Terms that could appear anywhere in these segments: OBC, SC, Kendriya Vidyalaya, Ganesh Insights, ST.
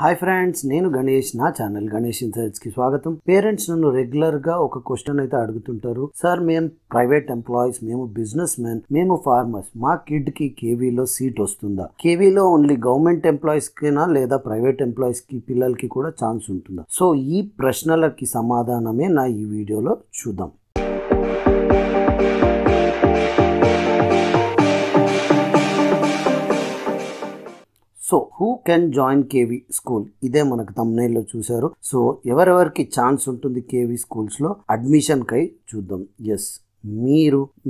Hi friends, Nenu Ganesh, na channel Ganesh Insights ki swagatham. Parents nanu regular ga oka question aithe adugutuntaru. Sir, mem private employees, memu businessmen, memu farmers, ma kid ki KV lo seat ostunda. KV lo only government employees ki na leda private employees ki pillal ki kuda chance untunda. So ee prashnalaki samadhaname na ee video lo chudam. So, who can join KV school? ఇదే మనకు thumbnail లో చూశారు. So ఎవరెవరికి chance ఉంటుంది KV schools లో admission కై చూద్దాం. yes,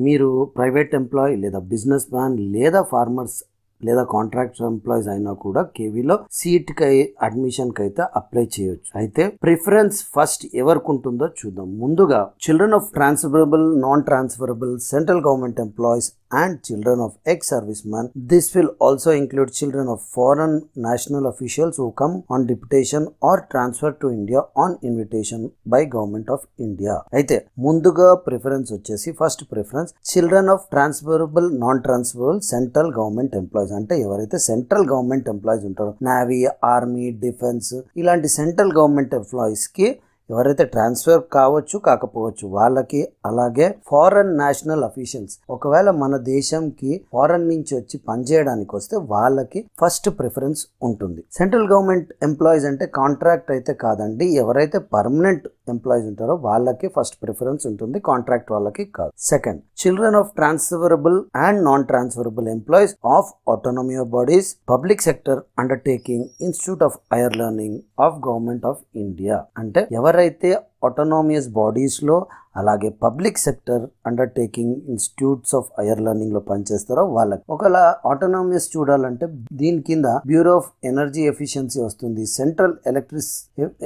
మీరు ప్రైవేట్ ఎంప్లాయ్ లేదా బిజినెస్ మ్యాన్ లేదా ఫార్మర్స్ లేదా కాంట్రాక్ట్ ఎంప్లాయీస్ అయినా కూడా కేవీలో సీట్ కై అడ్మిషన్ కి అయితే అప్లై చేయొచ్చు. అయితే ప్రిఫరెన్స్ ఫస్ట్ ఎవరికి ఉంటుందో చూద్దాం. ముందుగా children of transferable, non transferable, central government employees and children of ex-servicemen. This will also include children of foreign national officials who come on deputation or transfer to India on invitation by Government of India. Aithe munduga preference vachesi first preference children of transferable, non-transferable central government employees. Ante evaraithe central government employees untaro, navy, army, defense ilanti central government employees ki ఎవరైతే transfer కావచ్చు కాకపోవచ్చు వాళ్ళకి, అలాగే foreign national officials ఒకవేళ మన దేశంకి foreign నుంచి వచ్చి పనిచేయడానికి వస్తే వాళ్ళకి ఫస్ట్ ప్రిఫరెన్స్ ఉంటుంది. సెంట్రల్ గవర్నమెంట్ ఎంప్లాయీస్ అంటే కాంట్రాక్ట్ అయితే కాదండి, ఎవరైతే పర్మనెంట్ ఎంప్లాయీస్ ఉంటారో వాళ్ళకి ఫస్ట్ ప్రిఫరెన్స్ ఉంటుంది, కాంట్రాక్ట్ వాళ్ళకి కాదు. Second children of transferable and non transferable employees of autonomy bodies, public sector undertaking, institute of higher learning of government of India. అంటే ఎవరైతే ఆటోనోమియస్ బాడీస్లో అలాగే public sector undertaking, institutes of higher లెర్నింగ్లో పనిచేస్తారో వాళ్ళకి. ఒకవేళ ఆటోనోమియస్ చూడాలంటే దీని కింద బ్యూరో ఆఫ్ ఎనర్జీ ఎఫిషియన్సీ వస్తుంది, సెంట్రల్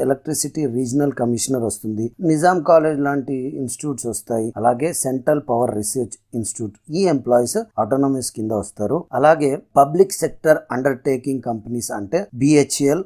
ఎలక్ట్రిసిటీ రీజనల్ కమిషనర్ వస్తుంది, నిజాం కాలేజ్ లాంటి ఇన్స్టిట్యూట్స్ వస్తాయి, అలాగే సెంట్రల్ పవర్ రీసెర్చ్ ఇన్స్టిట్యూట్. ఈ ఎంప్లాయీస్ ఆటోనోమియస్ కింద వస్తారు. అలాగే పబ్లిక్ సెక్టర్ అండర్టేకింగ్ కంపెనీస్ అంటే బిహెచ్ఎల్,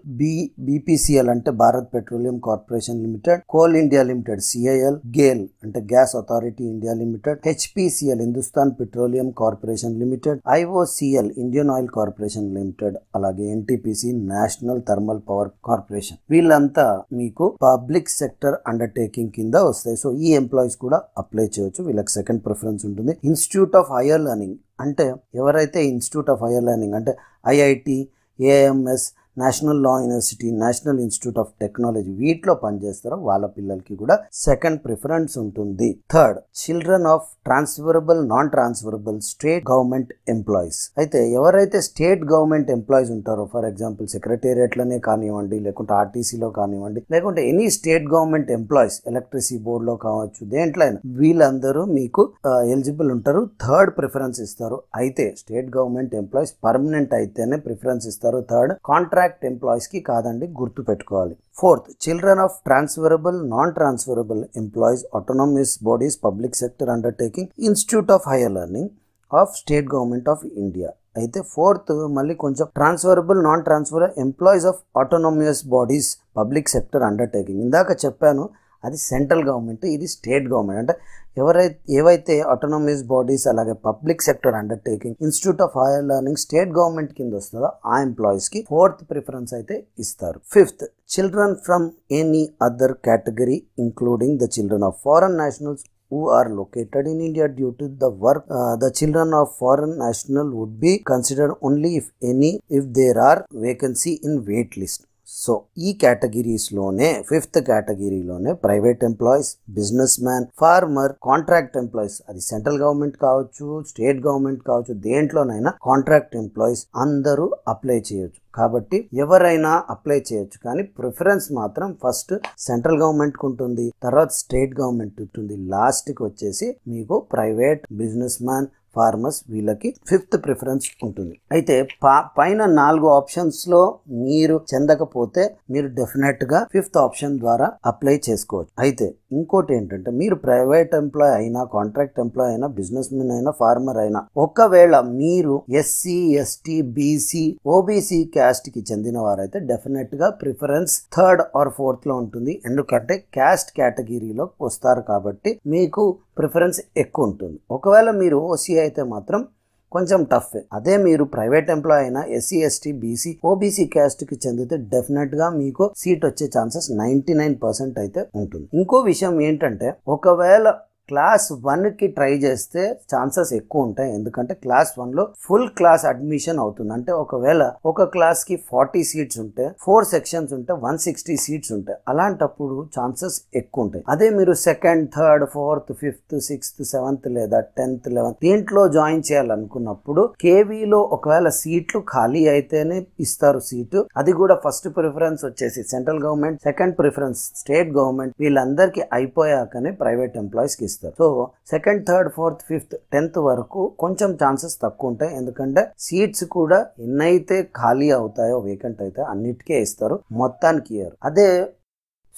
బిపిసిఎల్ అంటే Bharat petroleum corporation limited, coal India limited CIL, GAIL అంటే gas authority India limited, HPCL Hindustan petroleum corporation limited, IOCL Indian oil corporation limited, అలాగే NTPC national thermal power corporation. వీళ్ళంతా మీకు public sector undertaking కింద వస్తాయి. So ఈ employees కూడా apply చేయొచ్చు, వీళ్ళకి సెకండ్ ప్రిఫరెన్స్ ఉంటుంది. ఇన్స్టిట్యూట్ ఆఫ్ హైయర్ లెర్నింగ్ అంటే ఎవరైతే ఇన్స్టిట్యూట్ ఆఫ్ హైయర్ లెర్నింగ్ అంటే IIT, AIIMS, national law university, national institute of technology వీటిలో పనిచేస్తారో వాళ్ళ పిల్లలకి కూడా సెకండ్ ప్రిఫరెన్స్ ఉంటుంది. Third children of transferable, non transferable state government employees. అయితే ఎవరైతే స్టేట్ గవర్నమెంట్ ఎంప్లాయీస్ ఉంటారో, ఫర్ ఎగ్జాంపుల్ సెక్రటేరియట్లనే కానివ్వండి, లేకుంటే ఆర్టీసీలో కానివ్వండి, లేకుంటే any state government employees electricity బోర్డులో కావచ్చు, దేంట్లో అయినా వీళ్ళందరూ మీకు ఎలిజిబుల్ ఉంటారు, థర్డ్ ప్రిఫరెన్స్ ఇస్తారు. అయితే స్టేట్ గవర్నమెంట్ ఎంప్లాయీస్ పర్మనెంట్ అయితేనే ప్రిఫరెన్స్ ఇస్తారు థర్డ్, కాంట్రాక్ట్ ఎంప్లాయీస్ కి కాదండి, గుర్తు పెట్టుకోవాలి. Fourth children of transferable, non transferable employees, autonomous bodies, public sector undertaking, institute of higher learning of state government of India. అయితే fourth మళ్ళీ కొంచెం transferable, non transferable employees of autonomous bodies, public sector undertaking. ఇందాక చెప్పాను అది central government, ఇది state government. అంటే ఏవైతే autonomous bodies అలాగే public sector undertaking, institute of higher learning state government కింద వస్తుందో ఆ ఎంప్లాయీస్ కి ఫోర్త్ ప్రిఫరెన్స్ అయితే ఇస్తారు. Fifth children from any other category including the children of foreign nationals who are located in India due to the work. The children of foreign national would be considered only if there are vacancy in wait list. So ఈ కేటగిరీస్లోనే fifth కేటగిరీలోనే private employees, business man, farmer, contract employees, అది central government కావచ్చు, state government కావచ్చు, దేంట్లోనైనా contract employees అందరూ apply చేయొచ్చు. కాబట్టి ఎవరైనా అప్లై చేయొచ్చు, కానీ ప్రిఫరెన్స్ మాత్రం ఫస్ట్ సెంట్రల్ గవర్నమెంట్కి ఉంటుంది, తర్వాత స్టేట్ గవర్నమెంట్ ఉంటుంది, లాస్ట్కి వచ్చేసి మీకు ప్రైవేట్, బిజినెస్ మ్యాన్, ఫార్మర్స్ వీళ్ళకి ఫిఫ్త్ ప్రిఫరెన్స్ ఉంటుంది. అయితే పైన నాలుగు ఆప్షన్స్ లో మీరు చెందకపోతే మీరు డెఫినెట్ గా ఫిఫ్త్ ఆప్షన్ ద్వారా అప్లై చేసుకోవచ్చు. అయితే ఇంకోటి ఏంటంటే మీరు ప్రైవేట్ ఎంప్లాయ్ అయినా, కాంట్రాక్ట్ ఎంప్లాయ్ అయినా, బిజినెస్ మెన్ అయినా, ఫార్మర్ అయినా, ఒకవేళ మీరు SC, ST, BC, OBC caste కి చెందిన వారైతే డెఫినెట్ గా ప్రిఫరెన్స్ థర్డ్ ఆర్ ఫోర్త్ లో ఉంటుంది. ఎందుకంటే క్యాస్ట్ కేటగిరీలో వస్తారు కాబట్టి మీకు ప్రిఫరెన్స్ ఎక్కువ ఉంటుంది. ఒకవేళ మీరు ఓసీ అయితే మాత్రం కొంచెం టఫ్. అదే మీరు ప్రైవేట్ ఎంప్లాయ్ అయినా SC ST BC OBC caste కి చెందితే డెఫినెట్ గా మీకు సీట్ వచ్చే ఛాన్సెస్ 99% అయితే ఉంటుంది. ఇంకో విషయం ఏంటంటే ఒకవేళ క్లాస్ 1 కి ట్రై చేస్తే ఛాన్సెస్ ఎక్కువ ఉంటాయి. ఎందుకంటే క్లాస్ 1 లో ఫుల్ క్లాస్ అడ్మిషన్ అవుతుంది. అంటే ఒకవేళ ఒక క్లాస్ కి 40 సీట్స్ ఉంటే 4 సెక్షన్స్ ఉంటే 160 సీట్స్ ఉంటాయి. అలాంటప్పుడు ఛాన్సెస్ ఎక్కువ ఉంటాయి. అదే మీరు second third fourth fifth sixth seventh లేదా టెన్త్ లెవెన్త్ దీంట్లో జాయిన్ చేయాలనుకున్నప్పుడు కేవీలో ఒకవేళ సీట్లు ఖాళీ అయితేనే ఇస్తారు సీటు. అది కూడా ఫస్ట్ ప్రిఫరెన్స్ వచ్చేసి central government, second preference state government, వీళ్ళందరికీ అయిపోయాకనే ప్రైవేట్ ఎంప్లాయీస్ కి. So second third fourth fifth tenth వరకు కొంచెం ఛాన్సెస్ తక్కువ ఉంటాయి. ఎందుకంటే సీట్స్ కూడా ఎన్నైతే ఖాళీ అవుతాయో వేకెంట్ అయితే అన్నిటికే ఇస్తారు, మొత్తానికి ఇయ్యరు. అదే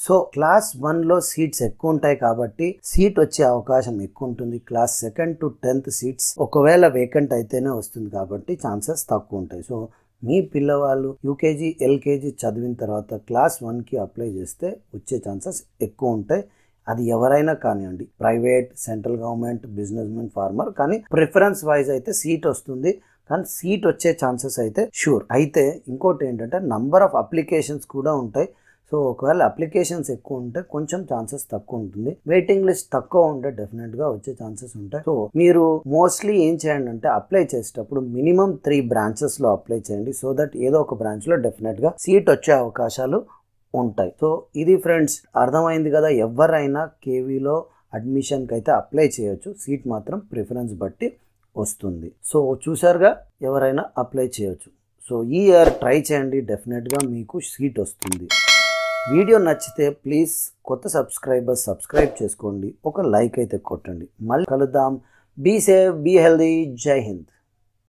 సో క్లాస్ 1లో సీట్స్ ఎక్కువ ఉంటాయి కాబట్టి సీట్ వచ్చే అవకాశం ఎక్కువ ఉంటుంది. Class 2nd to 10th seats ఒకవేళ వేకెంట్ అయితేనే వస్తుంది కాబట్టి ఛాన్సెస్ తక్కువ ఉంటాయి. సో మీ పిల్లవాళ్ళు యూకేజీ ఎల్కేజీ చదివిన తర్వాత క్లాస్ 1కి అప్లై చేస్తే వచ్చే ఛాన్సెస్ ఎక్కువ ఉంటాయి. అది ఎవరైనా కానివ్వండి, private, central government, business men, farmer, కానీ ప్రిఫరెన్స్ వైజ్ అయితే సీట్ వస్తుంది. కానీ సీట్ వచ్చే ఛాన్సెస్ అయితే షూర్. అయితే ఇంకోటి ఏంటంటే నంబర్ ఆఫ్ అప్లికేషన్స్ కూడా ఉంటాయి. సో ఒకవేళ అప్లికేషన్స్ ఎక్కువ ఉంటే కొంచెం ఛాన్సెస్ తక్కువ ఉంటుంది. వెయిటింగ్ లిస్ట్ తక్కువ ఉంటే డెఫినెట్గా వచ్చే ఛాన్సెస్ ఉంటాయి. సో మీరు మోస్ట్లీ ఏం చేయండి అంటే అప్లై చేసేటప్పుడు మినిమం 3 బ్రాంచెస్లో అప్లై చేయండి. సో దట్ ఏదో ఒక బ్రాంచ్లో డెఫినెట్గా సీట్ వచ్చే అవకాశాలు ఉంటాయి. సో ఇది ఫ్రెండ్స్ అర్థమైంది కదా. ఎవరైనా కేవీలో అడ్మిషన్కి అయితే అప్లై చేయొచ్చు, సీట్ మాత్రం ప్రిఫరెన్స్ బట్టి వస్తుంది. సో చూసారుగా, ఎవరైనా అప్లై చేయొచ్చు. సో ఈ ఇయర్ ట్రై చేయండి, డెఫినెట్గా మీకు సీట్ వస్తుంది. వీడియో నచ్చితే ప్లీజ్ కొత్త సబ్స్క్రైబర్స్ సబ్స్క్రైబ్ చేసుకోండి, ఒక లైక్ అయితే కొట్టండి. మళ్ళీ కలుద్దాం. Be safe, be healthy. జై హింద్.